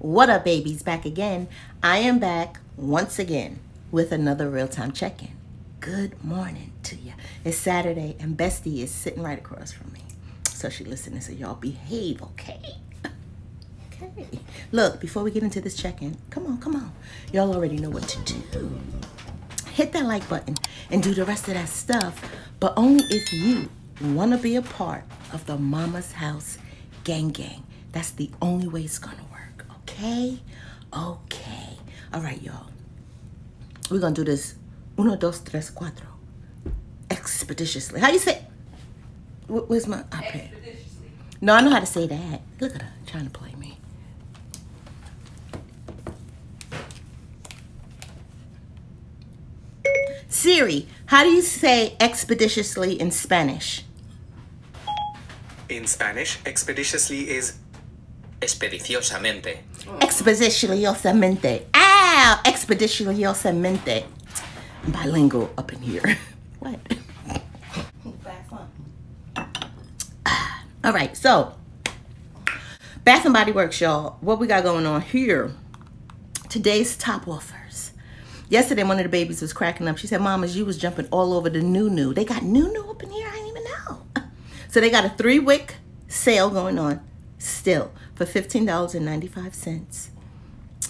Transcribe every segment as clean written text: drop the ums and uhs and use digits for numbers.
What up, babies? Back again. I am back once again with another real-time check-in. Good morning to you. It's Saturday and Bestie is sitting right across from me, so she listening, so y'all behave, okay? Look, before we get into this check-in, come on, y'all already know what to do. Hit that like button and do the rest of that stuff, but only if you want to be a part of the Mama's House gang. That's the only way it's gonna work, okay? All right, y'all, we're gonna do this uno, dos, tres, cuatro expeditiously. How you say? Where's my iPad? No, I know how to say that. Look at her trying to play me. Siri, how do you say expeditiously in Spanish? In Spanish, expeditiously is expediciosamente. Expediciosamente. Ow! Expediciosamente. Bilingual up in here. What? All right, so Bath and Body Works, y'all. What we got going on here? Today's top offers. Yesterday, one of the babies was cracking up. She said, "Mamas, you was jumping all over the new." They got new up in here. I didn't even know. So they got a 3-wick sale going on still for $15.95.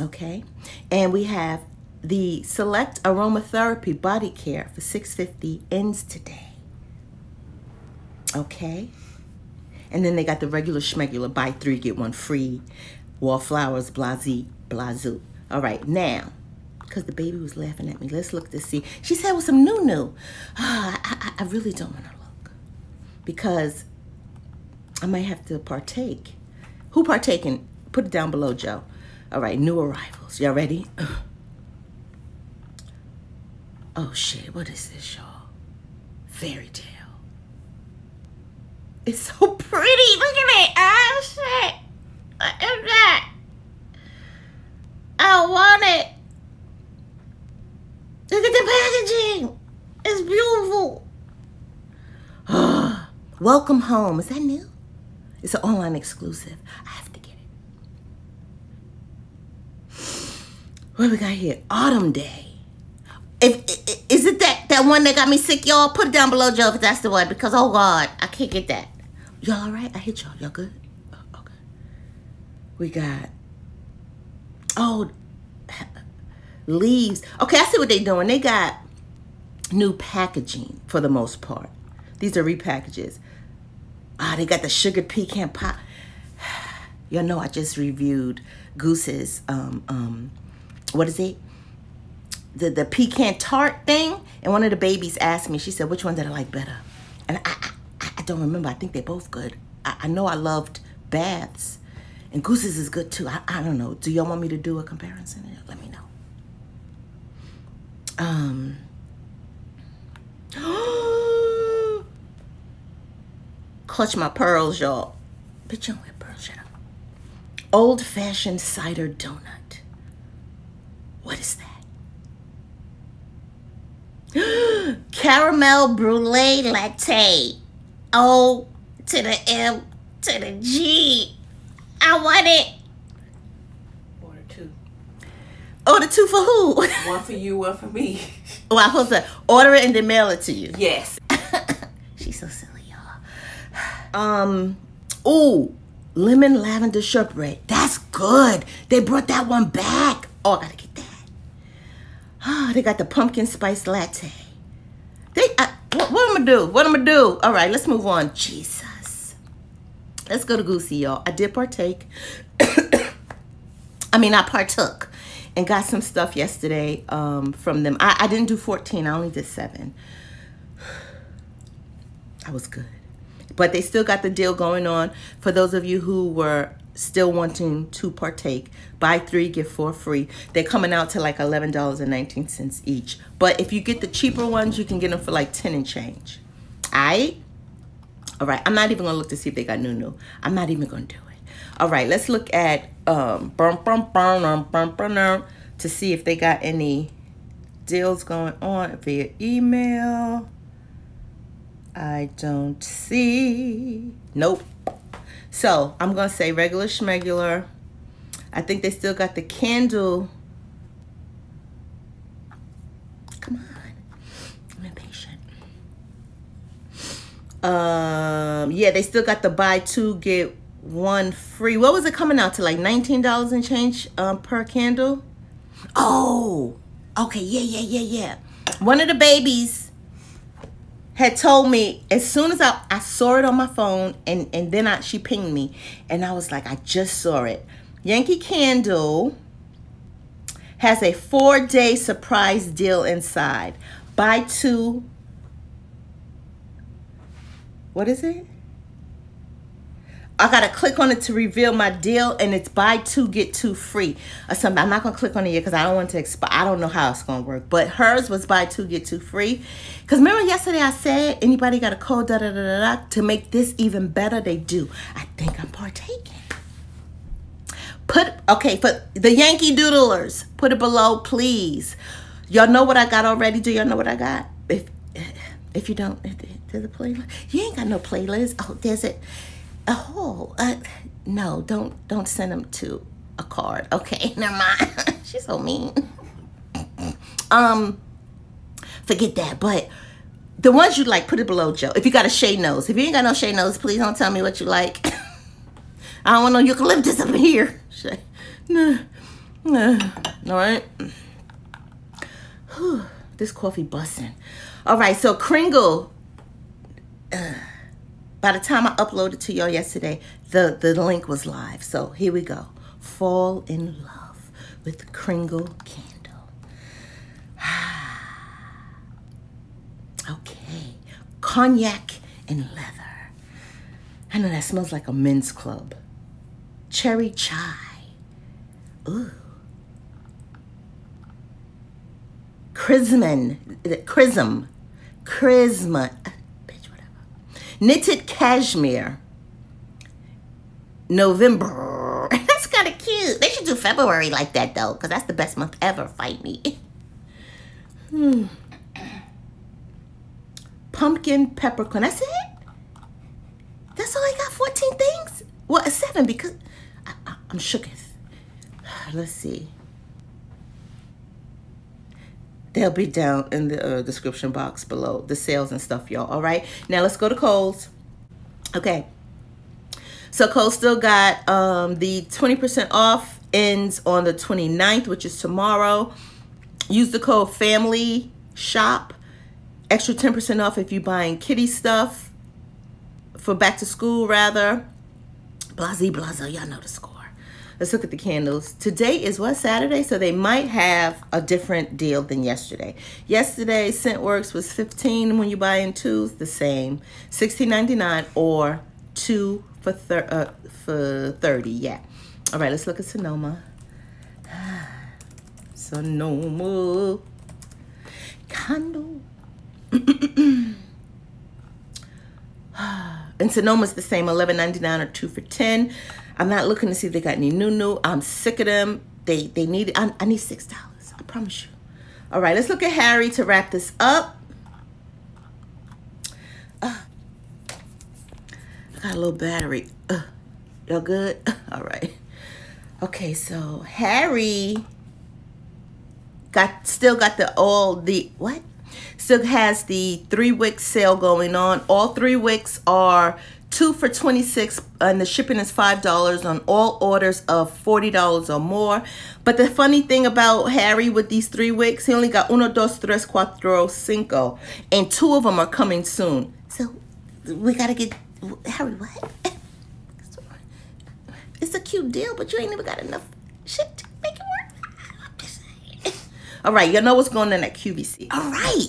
Okay, and we have the Select Aromatherapy Body Care for $6.50 ends today. Okay. And then they got the regular schmegular buy 3, get 1 free. Wallflowers, blase, blazoo. All right, now, because the baby was laughing at me, let's look to see. She said, "Well, some new. I really don't want to look because I might have to partake." Who partaking? Put it down below, Joe. All right, new arrivals. Y'all ready? Oh, shit. What is this, y'all? Fairy tale. It's so pretty. Look at it. Oh, shit. What is that? I want it. Look at the packaging. It's beautiful. Welcome home. Is that new? It's an online exclusive. I have to get it. What we got here? Autumn Day. Is it that one that got me sick, y'all? Put it down below, Joe, if that's the one, because, oh, God, I can't get that. Y'all all right? I hit y'all. Y'all good? Oh, okay. We got, oh, leaves. Okay, I see what they're doing. They got new packaging for the most part. These are repackages. Ah, they got the sugar pecan pop. Y'all know I just reviewed Goose's, what is it? The pecan tart thing, and one of the babies asked me, she said, "Which one did I like better?" And I don't remember. I think they're both good. I know I loved Bath's, and Goose's is good too. I don't know. Do y'all want me to do a comparison? Let me know. Clutch my pearls, y'all. Bitch, you don't wear pearls, shut up. Old fashioned cider donut. What is that? Caramel brulee latte. O to the M to the G. I want it. Order 2. Order 2 for who? 1 for you, 1 for me. Well, I'm supposed to order it and then mail it to you. Yes. She's so silly, y'all. Ooh, lemon lavender shortbread. That's good. They brought that one back. Oh, I gotta get that. Oh, they got the pumpkin spice latte. What I'm gonna do? All right, let's move on. Jesus. Let's go to Goosey, y'all. I did partake. I partook and got some stuff yesterday from them. I didn't do 14. I only did 7. I was good. But they still got the deal going on. For those of you who were still wanting to partake, buy 3, get 4 free. They're coming out to like $11.19 each. But if you get the cheaper ones, you can get them for like 10 and change. All right. I'm not even gonna look to see if they got new. I'm not even gonna do it. All right. Let's look at to see if they got any deals going on via email. I don't see. Nope. So I'm going to say regular schmegular. I think they still got the candle. Come on, I'm impatient. Yeah, they still got the buy two get one free. What was it coming out to, like $19 and change per candle? Oh, okay, yeah. One of the babies had told me as soon as I saw it on my phone, and then she pinged me, and I was like, I just saw it. Yankee Candle has a 4-day surprise deal inside. Buy two, what is it? I gotta click on it to reveal my deal, and it's buy two, get two free or something. I'm not gonna click on it yet because I don't want to expire. I don't know how it's gonna work, but hers was buy two, get two free. Because remember yesterday I said, anybody got a code, to make this even better, they do. I think I'm partaking. Okay, for the Yankee Doodlers, put it below, please. Y'all know what I got already? Do y'all know what I got? If you don't, there's a playlist. You ain't got no playlist. Oh, there's it. Oh, no, don't send them to a card. Okay, never mind. She's so mean. Forget that. But the ones you like, put it below, Joe. If you got a shade nose. If you ain't got no shade nose, please don't tell me what you like. I don't want no eucalyptus up here. No. All right. Whew, this coffee busting. All right, so Kringle. By the time I uploaded to y'all yesterday, the link was live. So here we go. Fall in love with Kringle Candle. Okay. Cognac and leather. I know that smells like a men's club. Cherry chai. Ooh. Chrism. Knitted cashmere, November. That's kind of cute. They should do February like that, though, because that's the best month ever. Fight me. Pumpkin peppercorn. That's it? That's all I got? 14 things? Well, 7, because I'm shooketh. Let's see. They'll be down in the description box below, the sales and stuff, y'all. All right, now let's go to Kohl's. Okay, so Kohl's still got the 20% off ends on the 29th, which is tomorrow. Use the code family shop. Extra 10% off if you're buying kitty stuff for back to school, rather. Blase, blase, y'all know the score. Let's look at the candles. Today is what, Saturday? So they might have a different deal than yesterday. Yesterday, Scentworks was $15 when you buy in twos, the same. $16.99 or 2 for $30, yeah. All right, let's look at Sonoma. Sonoma Candle. And Sonoma's the same, $11.99 or 2 for $10. I'm not looking to see if they got any new. I'm sick of them. They need it. I need $6. I promise you. All right, let's look at Harry to wrap this up. I got a little battery. Y'all good? All right. Okay, so Harry still got Still has the 3-wick sale going on. All 3 wicks are 2 for $26, and the shipping is $5 on all orders of $40 or more. But the funny thing about Harry with these 3 wicks, he only got 1, 2, 3, 4, 5, and 2 of them are coming soon. So we gotta get Harry. What? It's a cute deal, but you ain't never got enough shit to make it work. I'm just saying. All right, y'all know what's going on at QVC. All right,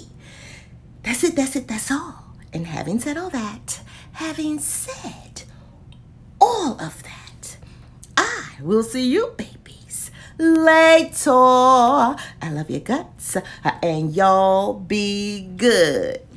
that's it. That's it. That's all. And having said all that. Having said all of that, I will see you babies later. I love your guts, and y'all be good.